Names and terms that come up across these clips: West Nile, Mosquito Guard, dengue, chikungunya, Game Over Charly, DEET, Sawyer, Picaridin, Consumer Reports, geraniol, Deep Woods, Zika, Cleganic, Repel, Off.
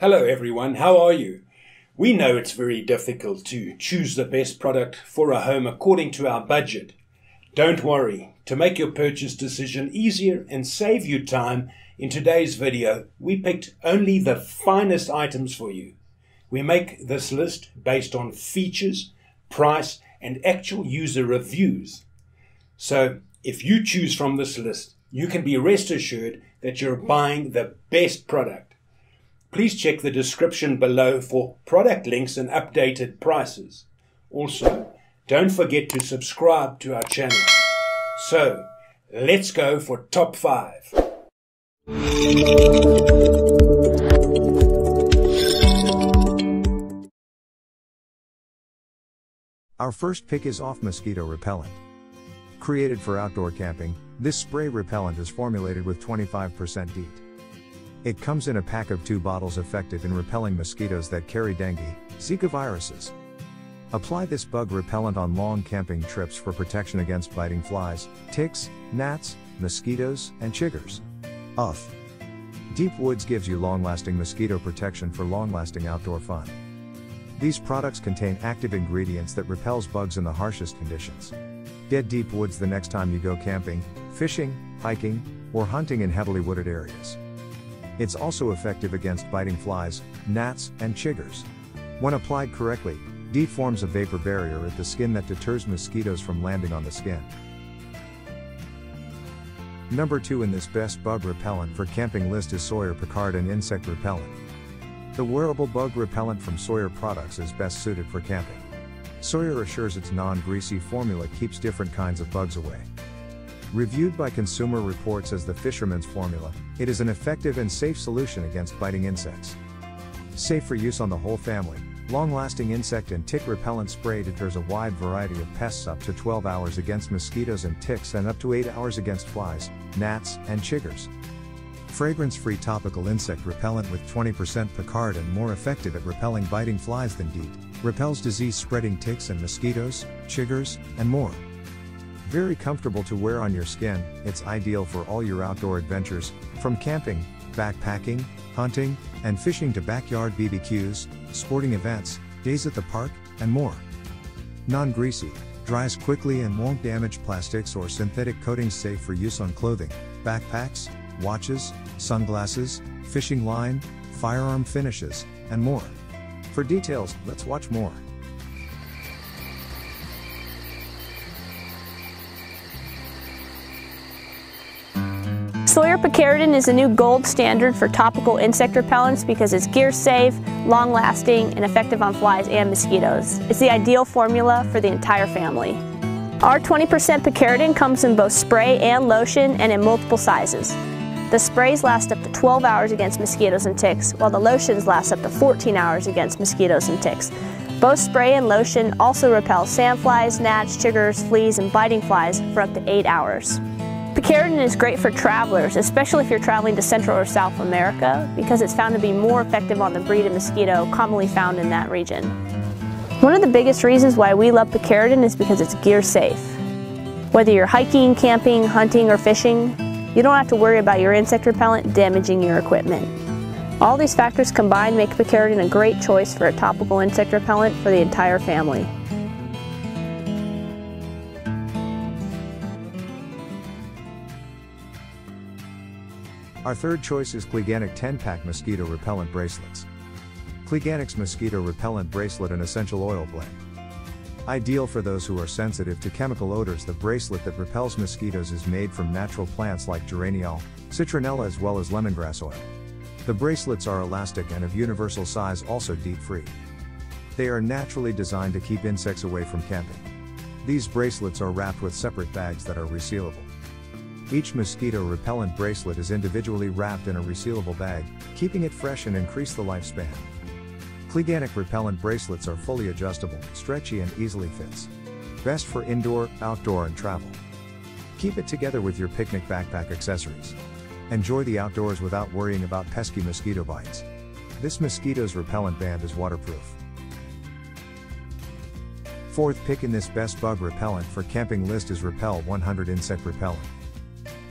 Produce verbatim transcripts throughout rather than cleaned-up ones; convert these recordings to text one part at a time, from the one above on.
Hello everyone, how are you? We know it's very difficult to choose the best product for a home according to our budget. Don't worry, to make your purchase decision easier and save you time, in today's video we picked only the finest items for you. We make this list based on features, price and actual user reviews. So if you choose from this list, you can be rest assured that you're buying the best product. Please check the description below for product links and updated prices. Also, don't forget to subscribe to our channel. So, let's go for top five. Our first pick is Off Mosquito Repellent. Created for outdoor camping, this spray repellent is formulated with twenty-five percent DEET. It comes in a pack of two bottles, effective in repelling mosquitoes that carry dengue, Zika viruses. Apply this bug repellent on long camping trips for protection against biting flies, ticks, gnats, mosquitoes, and chiggers. Off. Deep Woods gives you long-lasting mosquito protection for long-lasting outdoor fun. These products contain active ingredients that repels bugs in the harshest conditions. Get Deep Woods the next time you go camping, fishing, hiking, or hunting in heavily wooded areas. It's also effective against biting flies, gnats, and chiggers. When applied correctly, DEET forms a vapor barrier at the skin that deters mosquitoes from landing on the skin. Number two in this best bug repellent for camping list is Sawyer Picaridin Insect Repellent. The wearable bug repellent from Sawyer products is best suited for camping. Sawyer assures its non-greasy formula keeps different kinds of bugs away. Reviewed by Consumer Reports as the fisherman's formula, it is an effective and safe solution against biting insects. Safe for use on the whole family, long-lasting insect and tick repellent spray deters a wide variety of pests up to twelve hours against mosquitoes and ticks and up to eight hours against flies, gnats, and chiggers. Fragrance-free topical insect repellent with twenty percent picaridin, more effective at repelling biting flies than DEET, repels disease-spreading ticks and mosquitoes, chiggers, and more. Very comfortable to wear on your skin, it's ideal for all your outdoor adventures, from camping, backpacking, hunting, and fishing to backyard B B Qs, sporting events, days at the park, and more. Non-greasy, dries quickly and won't damage plastics or synthetic coatings, safe for use on clothing, backpacks, watches, sunglasses, fishing line, firearm finishes, and more. For details, let's watch more. Sawyer Picaridin is the new gold standard for topical insect repellents because it's gear-safe, long-lasting, and effective on flies and mosquitoes. It's the ideal formula for the entire family. Our twenty percent Picaridin comes in both spray and lotion and in multiple sizes. The sprays last up to twelve hours against mosquitoes and ticks, while the lotions last up to fourteen hours against mosquitoes and ticks. Both spray and lotion also repel sandflies, gnats, chiggers, fleas, and biting flies for up to eight hours. Picaridin is great for travelers, especially if you're traveling to Central or South America, because it's found to be more effective on the breed of mosquito commonly found in that region. One of the biggest reasons why we love Picaridin is because it's gear safe. Whether you're hiking, camping, hunting, or fishing, you don't have to worry about your insect repellent damaging your equipment. All these factors combined make Picaridin a great choice for a topical insect repellent for the entire family. Our third choice is Cleganic ten pack Mosquito Repellent Bracelets. Cleganic's Mosquito Repellent Bracelet and Essential Oil Blend. Ideal for those who are sensitive to chemical odors, the bracelet that repels mosquitoes is made from natural plants like geraniol, citronella, as well as lemongrass oil. The bracelets are elastic and of universal size, also DEET-free. They are naturally designed to keep insects away from camping. These bracelets are wrapped with separate bags that are resealable. Each mosquito repellent bracelet is individually wrapped in a resealable bag, keeping it fresh and increase the lifespan. Cleganic repellent bracelets are fully adjustable, stretchy, and easily fits. Best for indoor, outdoor, and travel. Keep it together with your picnic backpack accessories. Enjoy the outdoors without worrying about pesky mosquito bites. This mosquito's repellent band is waterproof. Fourth pick in this best bug repellent for camping list is Repel one hundred Insect Repellent.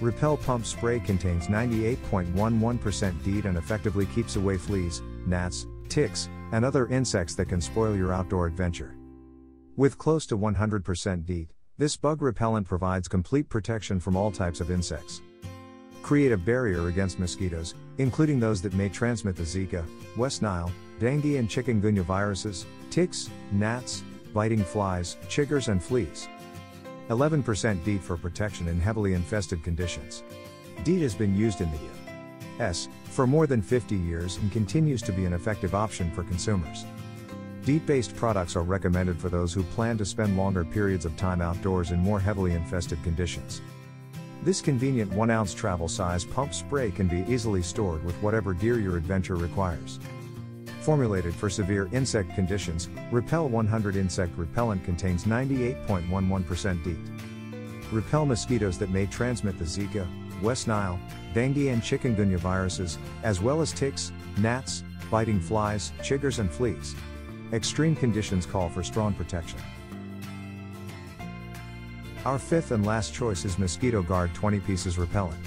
Repel Pump Spray contains ninety-eight point one one percent DEET and effectively keeps away fleas, gnats, ticks, and other insects that can spoil your outdoor adventure. With close to one hundred percent DEET, this bug repellent provides complete protection from all types of insects. Create a barrier against mosquitoes, including those that may transmit the Zika, West Nile, dengue and chikungunya viruses, ticks, gnats, biting flies, chiggers and fleas. eleven percent DEET for protection in heavily infested conditions. DEET has been used in the U S for more than fifty years and continues to be an effective option for consumers. DEET-based products are recommended for those who plan to spend longer periods of time outdoors in more heavily infested conditions. This convenient one ounce travel size pump spray can be easily stored with whatever gear your adventure requires. Formulated for severe insect conditions, Repel one hundred Insect Repellent contains ninety-eight point one one percent DEET. Repel mosquitoes that may transmit the Zika, West Nile, dengue and chikungunya viruses, as well as ticks, gnats, biting flies, chiggers and fleas. Extreme conditions call for strong protection. Our fifth and last choice is Mosquito Guard twenty Pieces Repellent.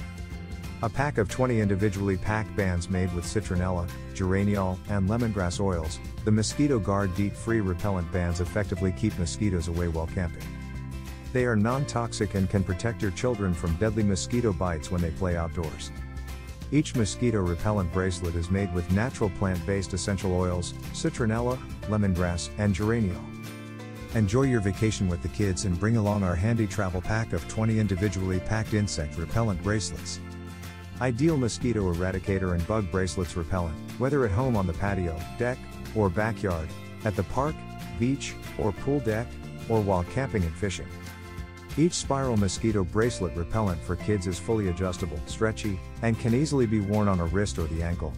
A pack of twenty individually packed bands made with citronella, geraniol, and lemongrass oils, the Mosquito Guard DEET-free repellent bands effectively keep mosquitoes away while camping. They are non-toxic and can protect your children from deadly mosquito bites when they play outdoors. Each mosquito repellent bracelet is made with natural plant-based essential oils, citronella, lemongrass, and geraniol. Enjoy your vacation with the kids and bring along our handy travel pack of twenty individually packed insect repellent bracelets. Ideal mosquito eradicator and bug bracelets repellent, whether at home on the patio, deck, or backyard, at the park, beach, or pool deck, or while camping and fishing. Each spiral mosquito bracelet repellent for kids is fully adjustable, stretchy, and can easily be worn on a wrist or the ankle,